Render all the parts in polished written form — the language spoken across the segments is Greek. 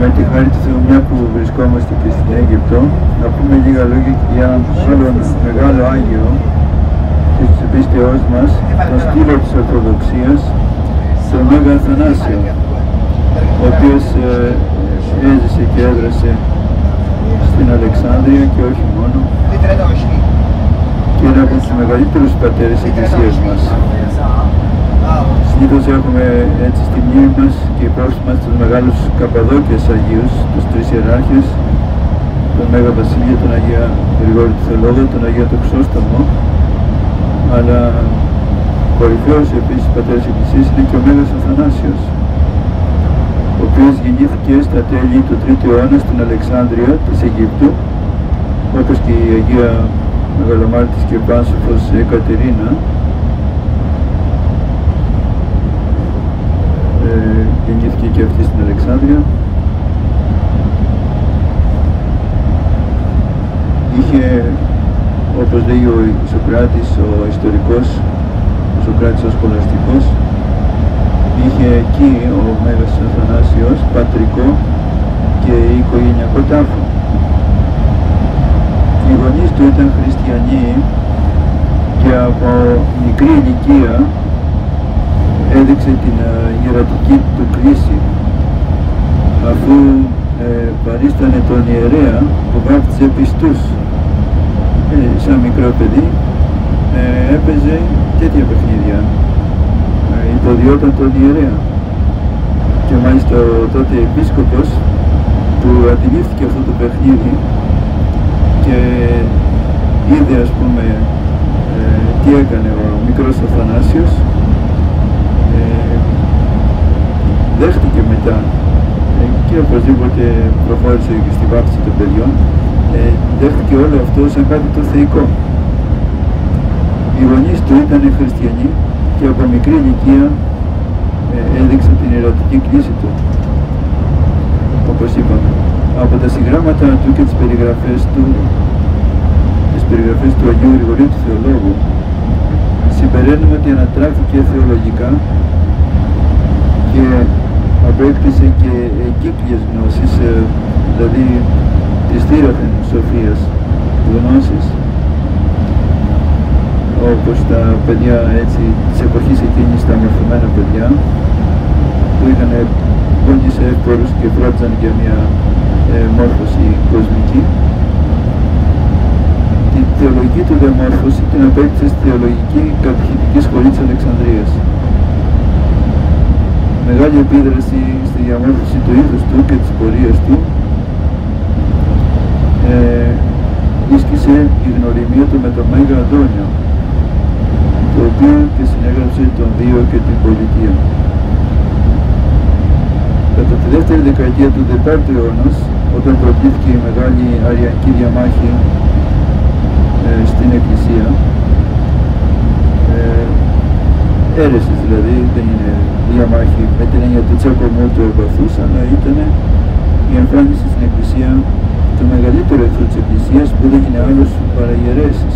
με τη χάρη του Θεού, μια που βρισκόμαστε και στην Αίγυπτο, να πούμε λίγα λόγια για άλλον μεγάλο Άγιο της πίστεώς μας, τον στήλο της Ορθοδοξίας, τον Μέγα Αθανάσιο, ο οποίος έζησε και έδρασε στην Αλεξάνδρεια και όχι μόνο, και ένα από τους μεγαλύτερους πατέρες της Εκκλησίας μας. Συνήθως έχουμε έτσι στη μνήμη μας και υπόψη μας τους μεγάλους Καπαδόκιες Αγίους, τους τρεις Ιεράρχες, τον Μέγα Βασίλειο, τον Αγία Γεωργίου του Θεολόγου, τον Αγία του Ξώσταμο, αλλά κορυφαίος επίσης πατέρας της Εκκλησίας είναι και ο Μέγας Αθανάσιος, ο οποίος γεννήθηκε στα τέλη του 3ου αιώνα στην Αλεξάνδρεια της Αιγύπτου, όπως και η Αγία Μεγαλομάρτης και Πάνσοφος Αικατερίνα. Γεννήθηκε και αυτή στην Αλεξάνδρεια. Είχε, όπως λέει ο Σωκράτης, ο ιστορικός, ο Σωκράτης ο σχολαστικός, είχε εκεί ο Μέγας Αθανάσιος πατρικό και οικογενειακό τάφο. Οι γονείς του ήταν χριστιανοί και από μικρή ηλικία έδειξε την ιερατική του κρίση, αφού παρίστανε τον ιερέα που βάφτιζε πιστούς. Σαν μικρό παιδί έπαιζε τέτοια παιχνίδια, υποδιόταν τον ιερέα, και μάλιστα ο τότε επίσκοπος που αντιλήφθηκε αυτό το παιχνίδι και είδε, ας πούμε, τι έκανε ο μικρός Αθανάσιος, δέχτηκε μετά και οπωσδήποτε προχώρησε και στη βάφτιση των παιδιών, δέχτηκε όλο αυτό σαν κάτι το θεϊκό. Οι γονείς του ήταν χριστιανοί και από μικρή ηλικία έδειξαν την ιερατική κλίση του, όπως είπαμε. Από τα συγγράμματα του και τις περιγραφές του Αγίου Γρηγορίου του Θεολόγου συμπεραίνουμε ότι ανατράφηκε θεολογικά και απέκτησε και εγκύκλιες γνώσεις, δηλαδή της θύρωθεν σοφίας γνώσεις, όπως τα παιδιά έτσι της εποχής εκείνης, τα μορφωμένα παιδιά που είχαν πόντι σε εύπορους και φρόντιζαν για μια μόρφωση κοσμική. Την θεολογική του διαμόρφωση την απέκτησε στη θεολογική κατηχητική σχολή της Αλεξανδρίας. Μεγάλη επίδραση στη διαμόρφωση του είδους του και της πορείας του ίσχυσε η γνωριμία του με τον Μέγα Αντώνιο, το οποίο και συνέγραψε τον Δίο και την Πολιτεία. Κατά τη δεύτερη δεκαετία του 15ου αιώνα, όταν προκλήθηκε η μεγάλη αριακή διαμάχη στην Εκκλησία, αίρεση δηλαδή, δεν είναι διαμάχη με την έννοια του τσακωμού του εμπαθούς, αλλά ήταν η εμφάνιση στην Εκκλησία του μεγαλύτερου εχθρού της Εκκλησίας, που δεν είναι άλλος παρά οι αιρέσεις.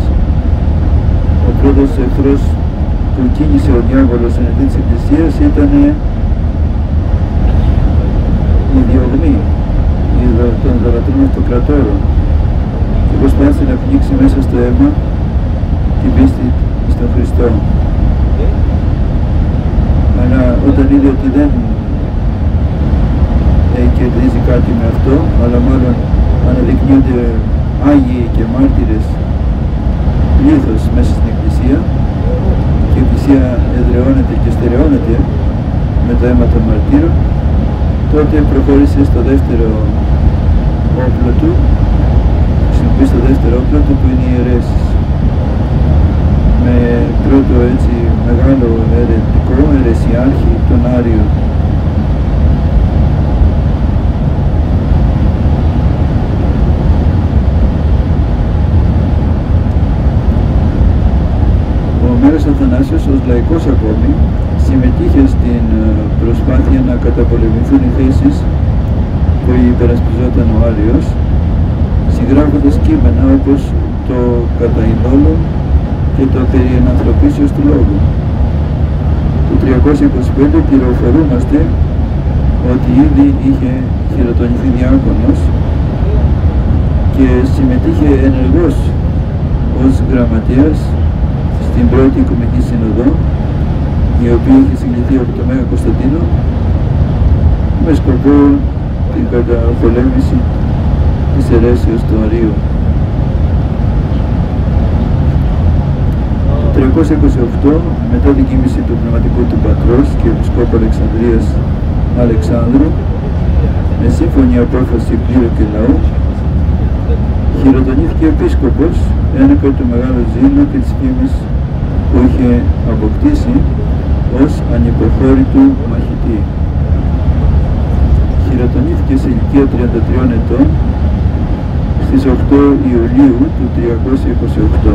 Ο πρώτος εχθρός που κίνησε ο διάβολος εναντίον της Εκκλησίας ήταν η διωγμή των δωρατών αυτοκρατόρων, και προσπάθησε να πνίξει μέσα στο αίμα την πίστη στον Χριστό. Αλλά όταν είδε ότι δεν κερδίζει κάτι με αυτό, αλλά μάλλον αναδεικνύονται Άγιοι και μάρτυρες πλήθος μέσα στην Εκκλησία, και η Εκκλησία εδραιώνεται και στερεώνεται με το αίμα των μαρτύρων, τότε προχώρησε στο δεύτερο όπλο του, χρησιμοποιεί στο δεύτερο όπλο του που είναι οι αιρέσεις. Με πρώτο έτσι μεγάλο αιρετικό, αιρεσιάρχη, τον Άριο. Ο Μέγας Αθανάσιος, ως λαϊκός ακόμη, συμμετείχε στην προσπάθεια να καταπολεμηθούν οι θέσεις που υπερασπιζόταν ο Άριος, συγγράφοντας κείμενα όπως το «Κατά ειδόλων» και το «Περί ενανθρωπίσεως του λόγου». Το 325 πληροφορούμαστε ότι ήδη είχε χειροτονηθεί διάκονος και συμμετείχε ενεργώς ως γραμματέας στην πρώτη Οικουμενική Σύνοδο, η οποία είχε συγκληθεί από το Μέγα Κωνσταντίνο με σκοπό την καταπολέμηση της αιρέσεως του Αρίου. 328, μετά την κοίμηση του πνευματικού του Πατρός και Επισκόπου Αλεξανδρίας Αλεξάνδρου, με σύμφωνη απόφαση κλήρου και λαού, χειροτονήθηκε επίσκοπος έναντι του μεγάλου ζήλου και της φήμης που είχε αποκτήσει ως ανυποχώρητου μαχητή. Χειροτονήθηκε σε ηλικία 33 ετών στις 8 Ιουλίου του 328.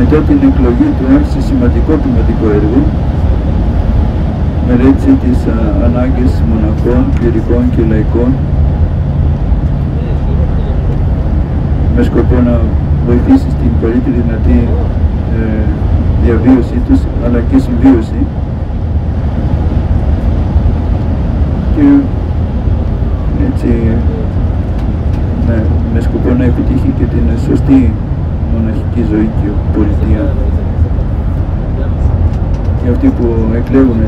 Μετά την εκλογή του άρχισε σημαντικό ποιηματικό έργο, μελέτησε τις ανάγκες μοναχών, κληρικών και λαϊκών με σκοπό να βοηθήσει στην καλύτερη δυνατή διαβίωση τους αλλά και συμβίωση, και έτσι με σκοπό να επιτύχει και την σωστή μοναχική ζωή και πολιτεία. Και αυτοί που εκλέγουν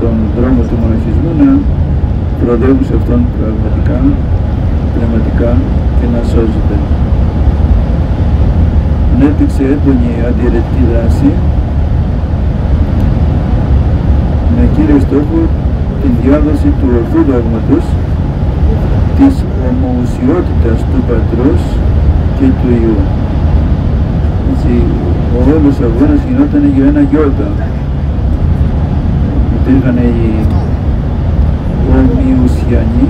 τον δρόμο του μοναχισμού να προοδεύουν σε αυτόν πραγματικά, πνευματικά και να σώζονται. Ανέπτυξε έντονη αντιαιρετική δράση με κύριο στόχο την διάδοση του ορθού δόγματος, της ομοουσιότητας του Πατρός και του Υιού. Έτσι, ο όλος αγώνας γινόταν για ένα γιώτα. Υπήρχαν οι ομοιουσιανοί,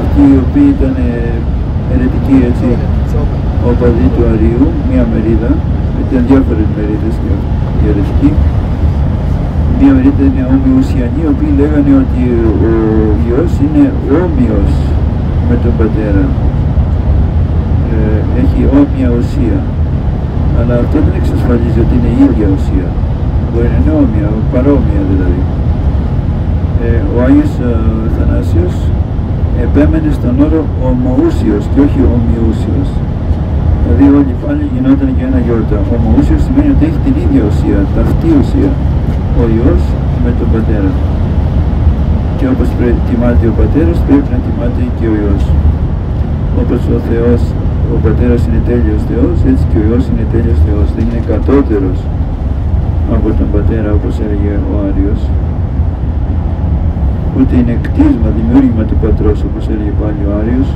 αυτοί οι οποίοι ήταν ερετικοί, έτσι, οπαδοί του Αρίου, μία μερίδα, ήταν διάφορες μερίδες και οι ερετικοί. Μία μερίδα είναι ομοιουσιανοί, οι οποίοι λέγανε ότι ο Υιός είναι όμοιος με τον Πατέρα. Έχει όμοια ουσία, αλλά αυτό δεν εξασφαλίζει ότι είναι η ίδια ουσία, μπορεί να είναι όμοια, παρόμοια δηλαδή. Ο Άγιος Αθανάσιος επέμενε στον όρο ομοούσιος και όχι ομοιούσιος, δηλαδή όλοι πάλι γινόταν για ένα γιόρτα. Ομοούσιος σημαίνει ότι έχει την ίδια ουσία, ταυτή ουσία, ο Υιός με τον Πατέρα, και όπως τιμάται ο Πατέρας πρέπει να τιμάται και ο Υιός. Όπως ο Θεός, ο Πατέρας είναι τέλειος Θεός, έτσι και ο Υιός είναι τέλειος Θεός. Δεν είναι κατώτερος από τον Πατέρα, όπως έλεγε ο Άριος. Ούτε είναι κτίσμα, δημιούργημα του Πατρός, όπως έλεγε πάλι ο Άριος,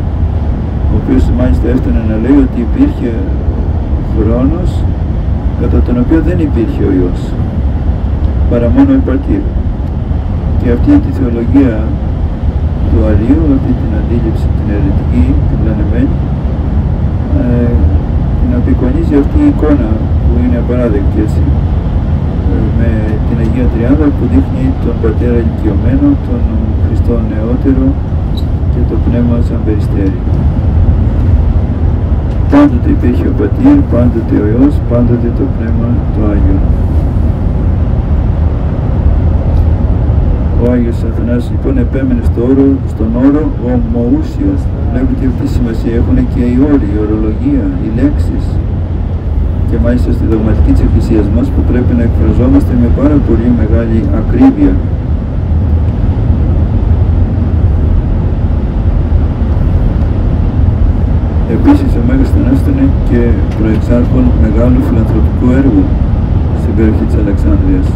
ο οποίος μάλιστα έφτανε να λέει ότι υπήρχε χρόνος κατά τον οποίο δεν υπήρχε ο Υιός, παρά μόνο η πατήρ. Και αυτή τη θεολογία του Αρίου, αυτή την αντίληψη, την αιρετική, την πλανεμένη, την απεικονίζει αυτή η εικόνα που είναι απαράδεκτη, έτσι, με την Αγία Τριάδα που δείχνει τον Πατέρα ηλικιωμένο, τον Χριστό νεότερο και το Πνεύμα σαν περιστέρι. Πάντοτε υπήρχε ο Πατήρ, πάντοτε ο Υιός, πάντοτε το Πνεύμα το Άγιο. Ο Άγιος Αθανάσιος λοιπόν επέμενε στον όρο ομοούσιος. Βλέπετε αυτή τη σημασία έχουν και οι όροι, η ορολογία, οι λέξεις. Και μάλιστα στη δογματική της Εκκλησίας μας που πρέπει να εκφραζόμαστε με πάρα πολύ μεγάλη ακρίβεια. Επίσης ο Μέγας Αθανάσιος ήταν και προεξάρχων μεγάλου φιλανθρωπικού έργου στην περιοχή της Αλεξάνδρειας.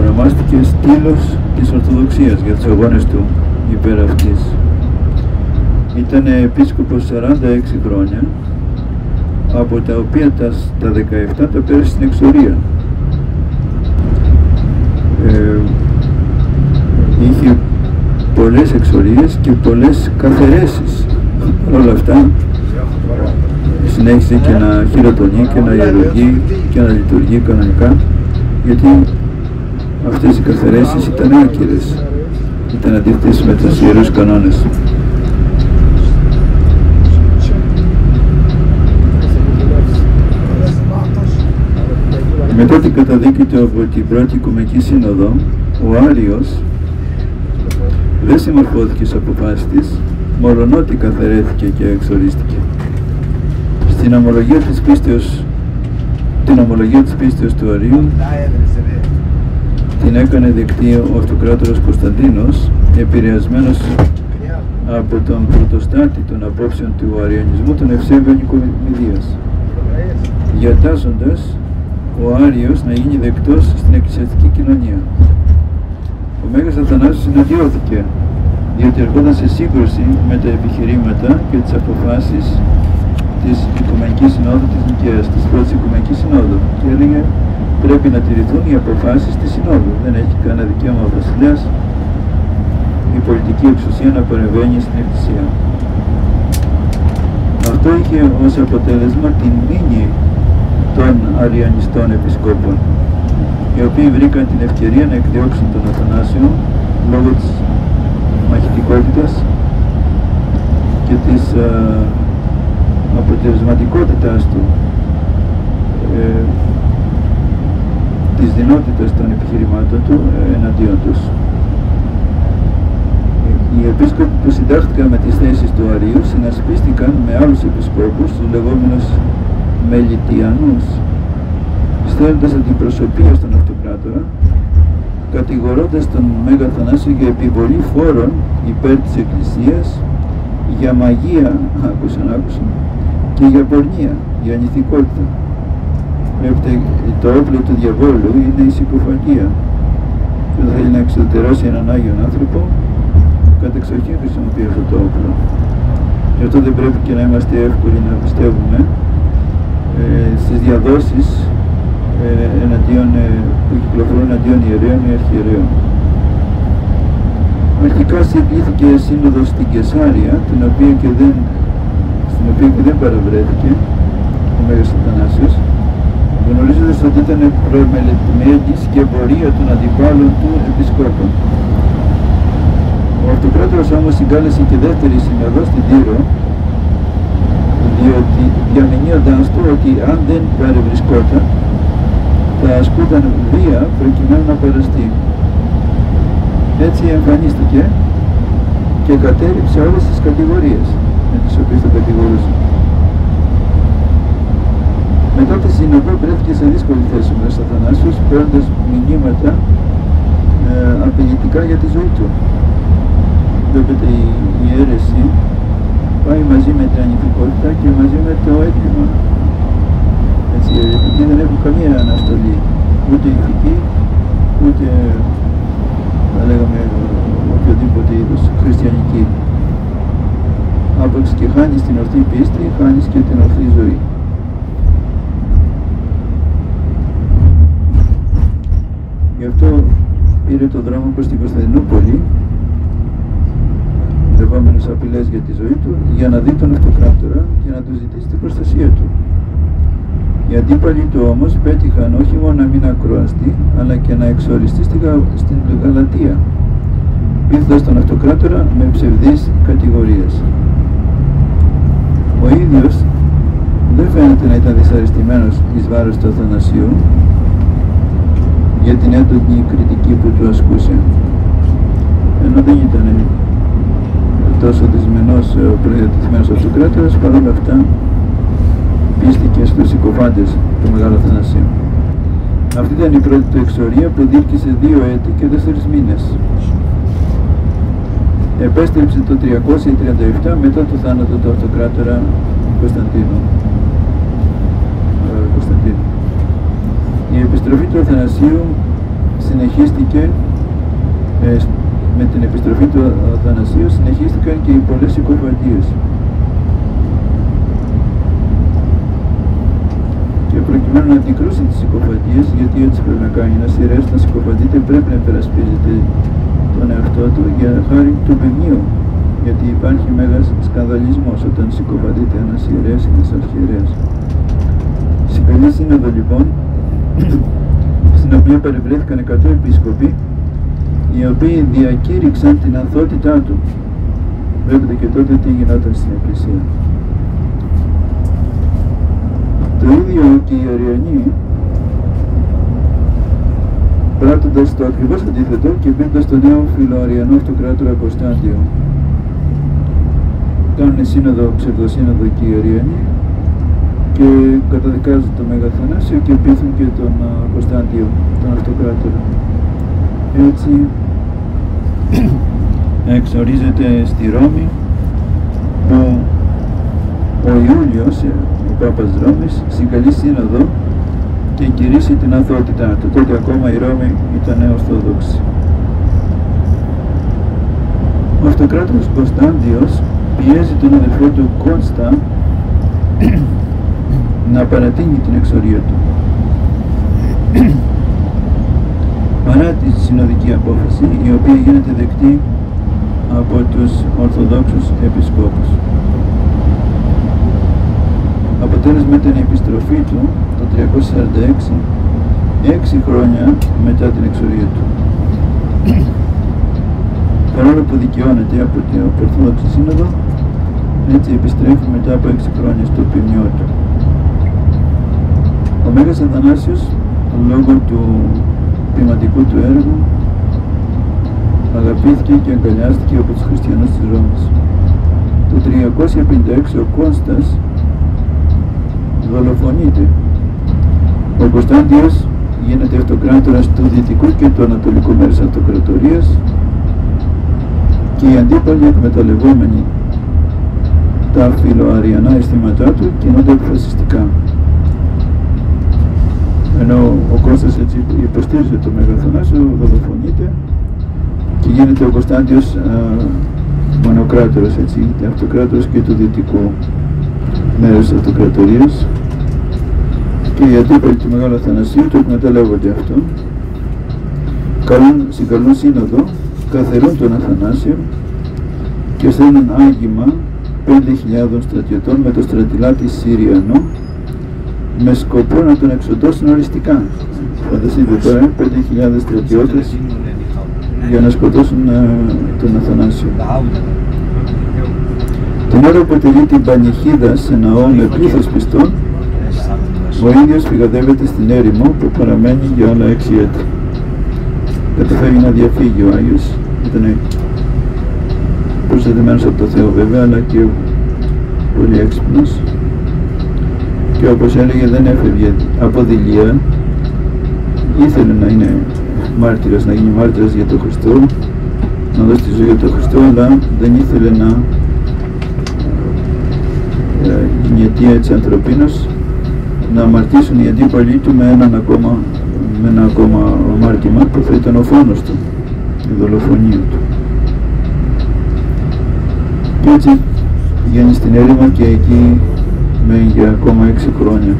Ονομάστηκε στήλος της Ορθοδοξίας για τους αγώνες του υπέρ αυτής. Ήταν επίσκοπος 46 χρόνια, από τα οποία τα 17 τα πέρασε στην εξορία. Είχε πολλές εξορίες και πολλές καθαιρέσεις. Όλα αυτά συνέχισε και να χειροτονεί και να ιερουργεί και να λειτουργεί κανονικά, γιατί αυτές οι καθαιρέσεις ήταν άκυρες, ήταν αντίθετες με τους ιερούς κανόνες. Μετά την καταδίκη του από την πρώτη Οικουμενική Σύνοδο, Ο Άριος δεν συμμορφώθηκε στους αποφάσεις της, μολονότι καθαρέθηκε και εξορίστηκε. Στην ομολογία της πίστεως, του Αρίου την έκανε δεκτή ο αυτοκράτορας Κωνσταντίνος, επηρεασμένος από τον πρωτοστάτη των απόψεων του αριανισμού, τον Ευσέβιο Νικομηδείας, διατάσσοντας ο Άριος να γίνει δεκτός στην εκκλησιαστική κοινωνία. Ο Μέγας Αθανάσιος συναντιώθηκε, διότι ερχόταν σε σύγκρουση με τα επιχειρήματα και τις αποφάσεις της Οικουμενικής Συνόδου της Νικαίας, της πρώτης Οικουμενικής Συνόδου, και έλεγε πρέπει να τηρηθούν οι αποφάσεις της Συνόδου. Δεν έχει κανένα δικαίωμα ο βασιλιάς, η πολιτική εξουσία να παρεμβαίνει στην εκκλησία. Αυτό είχε ως αποτέλεσμα την μνήμη των αριανιστών επισκόπων, οι οποίοι βρήκαν την ευκαιρία να εκδιώξουν τον Αθανάσιο λόγω της μαχητικότητας και της αποτελεσματικότητάς του, της δυνότητας των επιχειρημάτων του εναντίον τους. Οι επίσκοποι που συντάχθηκαν με τις θέσεις του Αρίου συνασπίστηκαν με άλλους επισκόπους, τους λεγόμενους Μελιτιανούς, στέλνοντας αντιπροσωπεία στον αυτοκράτορα, κατηγορώντας τον Μέγα Αθανάσιο για επιβολή φόρων υπέρ της Εκκλησίας, για μαγεία, άκουσαν, και για πορνεία, για νηθικότητα. Βλέπετε, το όπλο του διαβόλου είναι η συκοφαγία. Και όταν θέλει να εξωτερώσει έναν Άγιον άνθρωπο, κατ' εξοχήν χρησιμοποιεί αυτό το όπλο. Γι' αυτό δεν πρέπει και να είμαστε εύκολοι να πιστεύουμε στις διαδόσεις που κυκλοφορούν εναντίον ιερέων ή αρχιερέων. Αρχικά συγκλήθηκε σύνοδος στην Καισάρεια, στην οποία και δεν παραβρέθηκε ο Μέγας Αθανάσιος, γνωρίζοντας ότι ήταν προμελετημένη και πορεία των αντιπάλων του επισκόπων. Ο αυτοκράτορας όμως συγκάλεσε και δεύτερη σύνοδο στην Τύρο, διότι διαμηνύοντας του ότι αν δεν παρευρισκόταν, θα ασκούταν βία προκειμένου να περαστεί. Έτσι εμφανίστηκε και κατέληψε όλες τις κατηγορίες με τις οποίες θα κατηγορούσε. Μετά τη σύνοδο βρέθηκε σε δύσκολη θέση ο Μέγας Αθανάσιος, παίρνοντας μηνύματα απειλητικά για τη ζωή του. Βλέπετε, η αίρεση πάει μαζί με την ανηθικότητα και μαζί με το έγκλημα. Έτσι, οι αιρετικοί δεν έχουν καμία αναστολή, ούτε ηθική, ούτε θα λέγαμε οποιοδήποτε είδος χριστιανική. Άπαξ και χάνεις την ορθή πίστη, χάνεις και την ορθή ζωή. Γι' αυτό πήρε το δρόμο προς την Κωνσταντινούπολη, δεχόμενος απειλές για τη ζωή του, για να δει τον αυτοκράτορα και να του ζητήσει την προστασία του. Οι αντίπαλοι του όμως πέτυχαν όχι μόνο να μην ακροαστεί, αλλά και να εξοριστεί στην Γαλατεία, πείθοντας τον αυτοκράτορα με ψευδείς κατηγορίες. Ο ίδιος δεν φαίνεται να ήταν δυσαρεστημένος εις βάρος του Αθανασίου για την έντονη κριτική που του ασκούσε, ενώ δεν ήταν τόσο προδιατεθειμένος αυτοκράτορας, παρόλα αυτά πίστηκε στους συκοφάντες του Μεγάλου Αθανασίου. Αυτή ήταν η πρώτη του εξορία που διήρκησε 2 έτη και 4 μήνες. Επέστρεψε το 337 μετά το θάνατο του αυτοκράτορα Κωνσταντίνου. Η επιστροφή του Αθανασίου συνεχίστηκε με την επιστροφή του Αθανασίου συνεχίστηκαν και οι πολλές συκοφαντίες. Και προκειμένου να αντικρούσει τις συκοφαντίες, γιατί έτσι πρέπει να κάνει ένας ιερέας, να συκοφαντείται, πρέπει να υπερασπίζεται τον εαυτό του για χάρη του μνημείου. Γιατί υπάρχει μεγάλος σκανδαλισμός όταν συκοφαντείται ένας ιερέας ή ένας αρχιερέας. Στην Καλή Σύνοδο λοιπόν, στην οποία παρευρέθηκαν 100 επίσκοποι, οι οποίοι διακήρυξαν την ανθότητά του. Βλέπετε και τότε τι γινόταν στην Εκκλησία. Το ίδιο και οι Αριανοί πράττοντας το ακριβώς αντίθετο και μπαίνοντας το νέο φιλοαριανό αυτοκράτορα Κωνσταντιο. Κάνουν σύνοδο, ψευδοσύνοδο και οι Αριανοί και καταδικάζουν τον Μέγα Αθανάσιο και πείθουν και τον Κωνσταντιο, τον αυτοκράτορα. Έτσι εξορίζεται στη Ρώμη που ο Ιούλιος, ο Πάπας Ρώμης, συγκαλεί σύνοδο και κηρύσσει την αθωότητά του. Τότε ακόμα η Ρώμη ήταν ορθόδοξη. Ο αυτοκράτορας Κωνσταντιος πιέζει τον αδελφό του Κώστα να παρατείνει την εξορία του. Παρά τη συνοδική απόφαση, η οποία γίνεται δεκτή από τους Ορθοδόξους Επισκόπους. Αποτέλεσμα ήταν η επιστροφή του το 346, 6 χρόνια μετά την εξορία του. Παρόλο που δικαιώνεται από την Ορθοδόξη Σύνοδο, έτσι επιστρέφει μετά από 6 χρόνια στο ποιμνιό του. Ο Μέγας Αθανάσιος, λόγω του ποιηματικού του έργου, αγαπήθηκε και αγκαλιάστηκε από τους χριστιανούς της Ρώμης. Το 356 ο Κώστας δολοφονείται. Ο Κωνσταντιος γίνεται αυτοκράτορας του δυτικού και του ανατολικού μέρους αυτοκρατορίας και οι αντίπαλοι, εκμεταλλευόμενοι τα φιλοαριανά αισθήματά του, κινούνται εκφασιστικά. Ενώ ο Κώστας έτσι υποστήριζε το Μέγα Αθανάσιο, δολοφονείται και γίνεται ο Κωνσταντιος μονοκράτορας, έτσι, γίνεται αυτοκράτορας και του δυτικού μέρους της αυτοκρατορίας και οι αντίπαλοι του Μεγάλου Αθανασίου το εκμεταλλεύονται αυτό. Συγκαλούν σύνοδο, καθερούν τον Αθανάσιο και στέλνουν άγημα 5.000 στρατιωτών με το στρατηλάτη Συριανό με σκοπό να τον εξοντώσουν οριστικά. Φανταστείτε τώρα 5.000 στρατιώτες για να σκοτώσουν τον Αθανάσιο. Την ώρα που τελεί την πανιχίδα σε ναό με πλήθος πιστών, ο ίδιος φυγαδεύεται στην έρημο που παραμένει για άλλα 6 έτη. Καταφέρει να διαφύγει ο Άγιος, ήταν προστατευμένος από το Θεό βέβαια, αλλά και πολύ έξυπνος και όπως έλεγε δεν έφευγε από δειλία, ήθελε να είναι μάρτυρας, να γίνει μάρτυρας για τον Χριστό, να δώσει τη ζωή για τον Χριστό, αλλά δεν ήθελε να γίνει αιτία έτσι ανθρωπίνος, να αμαρτήσουν οι αντίπαλοι του με ένα ακόμα αμάρτημα που θα ήταν ο φόνος του, η δολοφονία του. Και έτσι βγαίνει στην έρημο και εκεί μένει για ακόμα 6 χρόνια.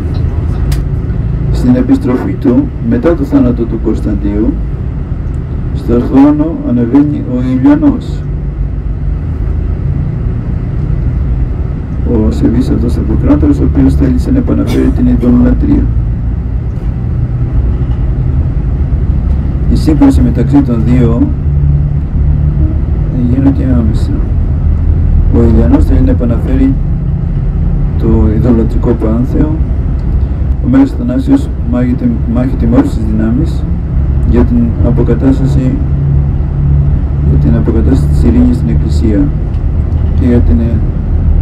Στην επιστροφή του, μετά το θάνατο του Κωνσταντίου, στον θρόνο ανεβαίνει ο Ιουλιανός. Ο σεβής αυτός αυτοκράτορας, ο οποίος θέλησε να επαναφέρει την ειδωλολατρία. Η σύγκρουση μεταξύ των δύο γίνεται άμεσα. Ο Ιουλιανός θέλει να επαναφέρει το ειδωλολατρικό πάνθεο. Ο Μέγας Αθανάσιος μάχεται με όλες τις δυνάμεις για την αποκατάσταση της ειρήνης στην Εκκλησία και για την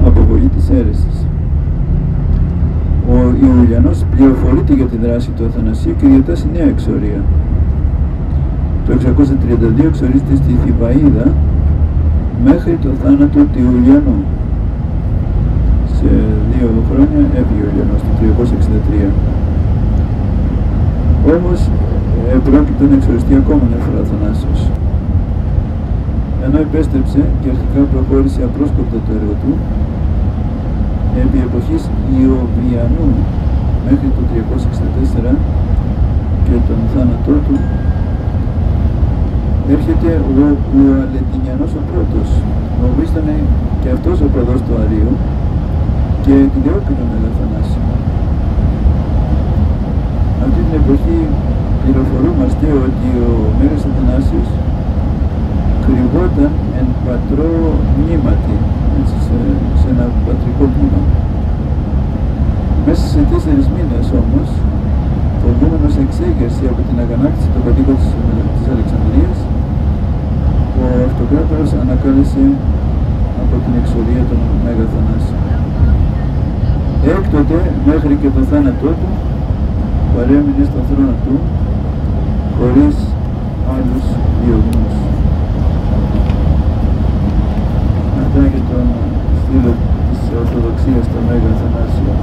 αποβολή της αίρεσης. Ο Ιουλιανός πληροφορείται για τη δράση του Αθανασίου και διατάσσει νέα εξορία. Το 632 εξορίζεται στη Θηβαΐδα μέχρι το θάνατο του Ιουλιανού. Σε 2 χρόνια έφυγε ο Ιουλιανός, το 363. Όμως πρόκειται να εξοριστεί ακόμα μια φορά ο Αθανάσιος. Ενώ επέστρεψε και αρχικά προχώρησε απρόσκοπτα το έργο του, επί εποχής Ιωβιανού μέχρι το 364 και τον θάνατό του, έρχεται ο Αλεντινιανός ο πρώτος, ο οποίος ήταν και αυτός ο προδός του Αρίου και εκδιώκει τον Μέγα Αθανάσιο. Αυτή την εποχή πληροφορούμαστε ότι ο Μέγας Αθανάσιος κρυβόταν εν πατρό μνήματι, έτσι, σε ένα πατρικό μνήμα. Μέσα σε 4 μήνες όμως Ιουλιανός εξέγερσε από την αγανάκτηση των κατοίκων της Αλεξανδρίας. Ο αυτοκράτορας ανακάλεσε από την εξορία των Μέγα Θανάση. Έκτοτε μέχρι και το θάνατό του παρέμεινε στον θρόνο του χωρίς άλλους διωγμούς. Αυτά για τον στήλο της Ορθοδοξίας στο Μέγα Θανάσιο.